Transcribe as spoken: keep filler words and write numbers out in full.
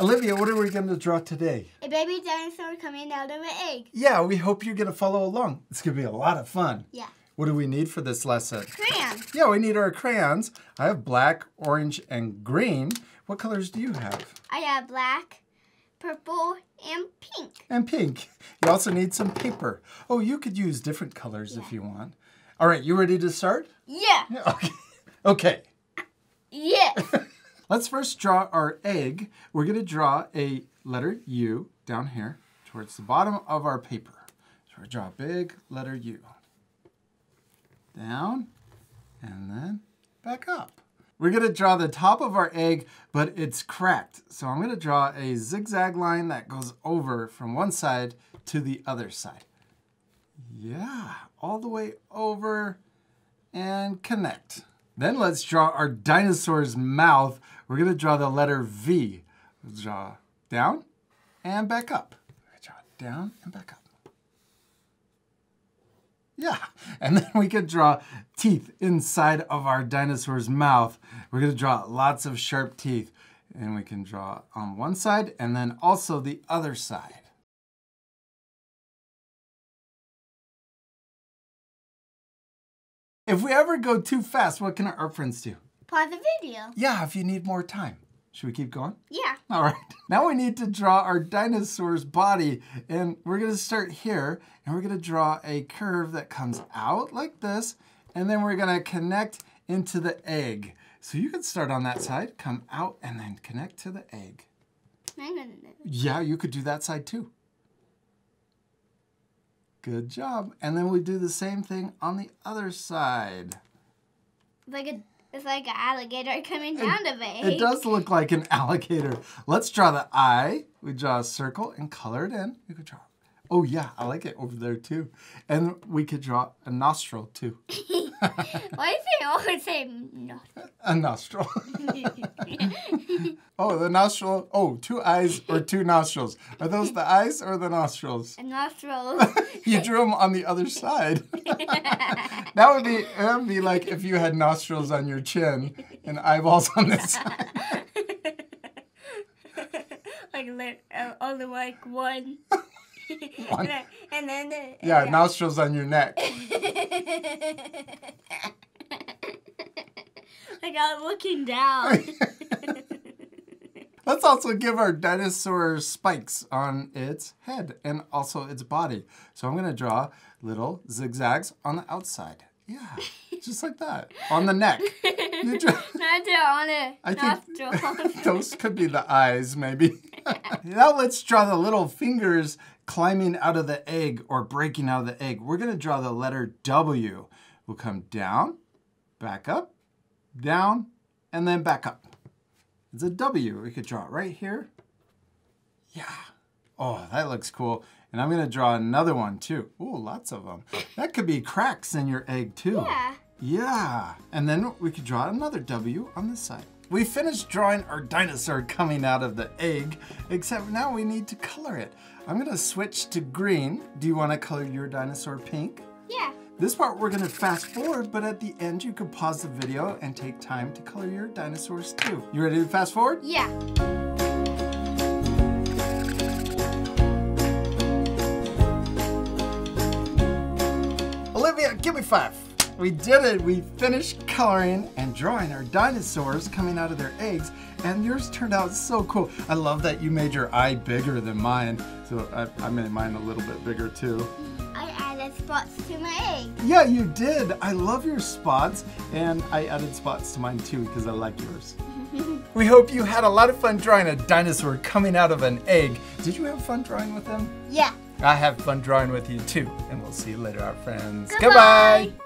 Olivia, what are we going to draw today? A baby dinosaur coming out of an egg. Yeah, we hope you're going to follow along. It's going to be a lot of fun. Yeah. What do we need for this lesson? Crayons. Yeah, we need our crayons. I have black, orange, and green. What colors do you have? I have black, purple, and pink. And pink. You also need some paper. Oh, you could use different colors yeah. if you want. All right, you ready to start? Yeah. yeah okay. okay. Yes. Let's first draw our egg. We're going to draw a letter U down here towards the bottom of our paper. So we're going to draw a big letter U. Down, and then back up. We're going to draw the top of our egg, but it's cracked. So I'm going to draw a zigzag line that goes over from one side to the other side. Yeah, all the way over and connect. Then let's draw our dinosaur's mouth. We're going to draw the letter V. Let's draw down and back up. Draw down and back up. Yeah. And then we can draw teeth inside of our dinosaur's mouth. We're going to draw lots of sharp teeth. And we can draw on one side and then also the other side. If we ever go too fast, what can our friends do? Pause the video. Yeah, if you need more time. Should we keep going? Yeah. All right. Now we need to draw our dinosaur's body. And we're going to start here. And we're going to draw a curve that comes out like this. And then we're going to connect into the egg. So you can start on that side, come out, and then connect to the egg. I'm going to do it. Yeah, you could do that side too. Good job. And then we do the same thing on the other side. Like a, it's like an alligator coming down the bay. It does look like an alligator. Let's draw the eye. We draw a circle and color it in. You could draw. Oh, yeah. I like it over there, too. And we could draw a nostril, too. Why does it always say nostril? A nostril. Oh, the nostril. Oh, two eyes or two nostrils. Are those the eyes or the nostrils? The nostrils. You drew them on the other side. That would be, that would be like if you had nostrils on your chin and eyeballs on this side. Like only like one. One. And then the, yeah, yeah, nostrils on your neck. Like I'm looking down. Let's also give our dinosaur spikes on its head and also its body. So I'm going to draw little zigzags on the outside. Yeah, just like that. On the neck. You draw... Not there on it. I think those could be the eyes, maybe. Now let's draw the little fingers climbing out of the egg or breaking out of the egg. We're going to draw the letter W. We'll come down, back up, down, and then back up. It's a W. We could draw it right here. Yeah. Oh, that looks cool. And I'm going to draw another one, too. Ooh, lots of them. That could be cracks in your egg, too. Yeah. Yeah. And then we could draw another W on this side. We finished drawing our dinosaur coming out of the egg, except now we need to color it. I'm going to switch to green. Do you want to color your dinosaur pink? Yeah. This part we're going to fast forward, but at the end you can pause the video and take time to color your dinosaurs too. You ready to fast forward? Yeah. Olivia, give me five. We did it. We finished coloring and drawing our dinosaurs coming out of their eggs, and yours turned out so cool. I love that you made your eye bigger than mine, so I, I made mine a little bit bigger too. I added spots to my egg. Yeah, you did. I love your spots, and I added spots to mine too because I like yours. We hope you had a lot of fun drawing a dinosaur coming out of an egg. Did you have fun drawing with them? Yeah. I have fun drawing with you too, and we'll see you later, our friends. Goodbye. Goodbye.